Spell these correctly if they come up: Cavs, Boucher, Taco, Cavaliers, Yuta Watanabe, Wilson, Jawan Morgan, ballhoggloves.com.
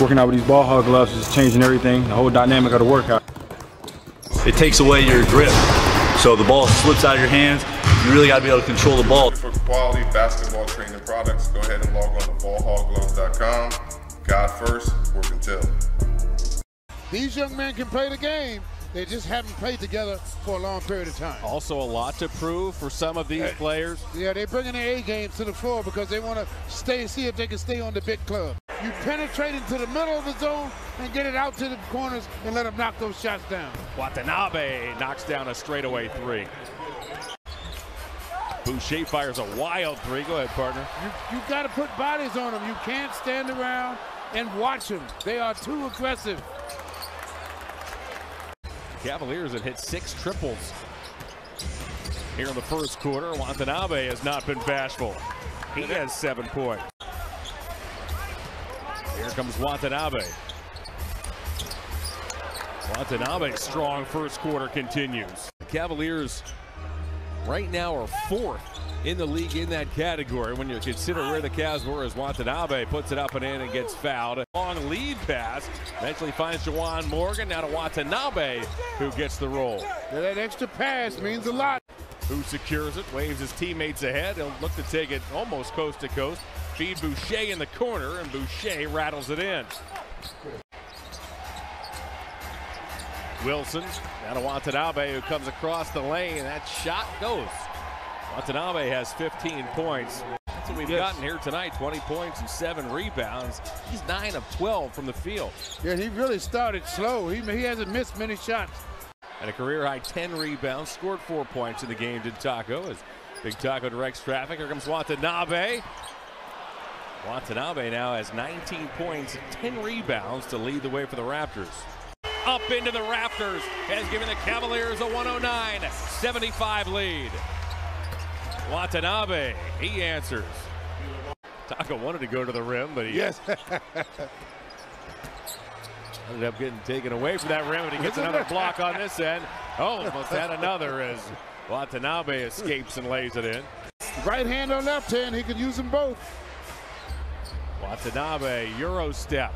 working out with these ball hog gloves is changing everything, the whole dynamic of the workout. It takes away your grip, so the ball slips out of your hands. You really got to be able to control the ball. For quality basketball training products, go ahead and log on to ballhoggloves.com. God first, work until. These young men can play the game. They just haven't played together for a long period of time. Also a lot to prove for some of these players. Yeah, they're bringing their A games to the floor because they want to stay, see if they can stay on the big club. You penetrate into the middle of the zone and get it out to the corners and let them knock those shots down. Watanabe knocks down a straightaway three. Boucher fires a wild three. Go ahead, partner. You've got to put bodies on them. You can't stand around and watch them. They are too aggressive. Cavaliers have hit 6 triples here in the first quarter. Watanabe has not been bashful. He has 7 points. Here comes Watanabe. Watanabe's strong first quarter continues. The Cavaliers right now are 4th in the league in that category. When you consider where the Cavs were, as Watanabe puts it up and in and gets fouled. Long lead pass, eventually finds Jawan Morgan, now to Watanabe, who gets the roll. That extra pass means a lot. Who secures it, waves his teammates ahead. He'll look to take it almost coast to coast. Feed Boucher in the corner, and Boucher rattles it in. Wilson, now to Watanabe, who comes across the lane, and that shot goes. Watanabe has 15 points. That's what we've gotten here tonight, 20 points and 7 rebounds. He's 9 of 12 from the field. Yeah, he really started slow. He hasn't missed many shots. And a career-high 10 rebounds, scored 4 points in the game, did Taco, as Big Taco directs traffic. Here comes Watanabe. Watanabe now has 19 points and 10 rebounds to lead the way for the Raptors. Up into the rafters, has given the Cavaliers a 109-75 lead. Watanabe, he answers. Taco wanted to go to the rim, but he ended up getting taken away from that rim, and he gets another block on this end. Oh, almost had another as Watanabe escapes and lays it in. Right hand or left hand, he could use them both. Watanabe, Euro step.